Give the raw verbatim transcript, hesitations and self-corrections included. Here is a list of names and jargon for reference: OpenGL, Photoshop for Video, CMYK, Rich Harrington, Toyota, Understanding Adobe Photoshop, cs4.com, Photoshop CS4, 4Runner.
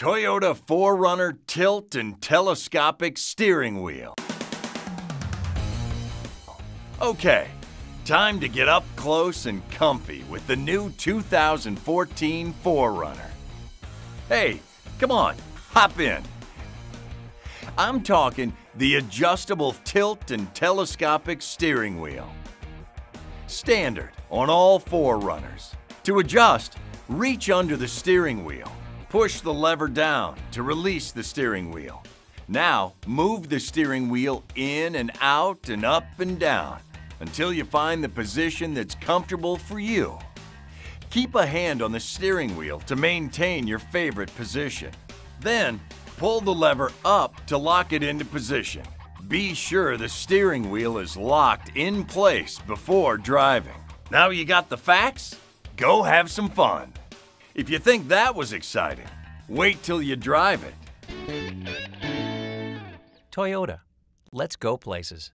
Toyota four runner tilt and telescopic steering wheel. Okay, time to get up close and comfy with the new two thousand fourteen four runner. Hey, come on, hop in. I'm talking the adjustable tilt and telescopic steering wheel. Standard on all four runners. To adjust, reach under the steering wheel. Push the lever down to release the steering wheel. Now, move the steering wheel in and out and up and down until you find the position that's comfortable for you. Keep a hand on the steering wheel to maintain your favorite position. Then, pull the lever up to lock it into position. Be sure the steering wheel is locked in place before driving. Now you got the facts? Go have some fun. If you think that was exciting, wait till you drive it. Toyota. Let's go places.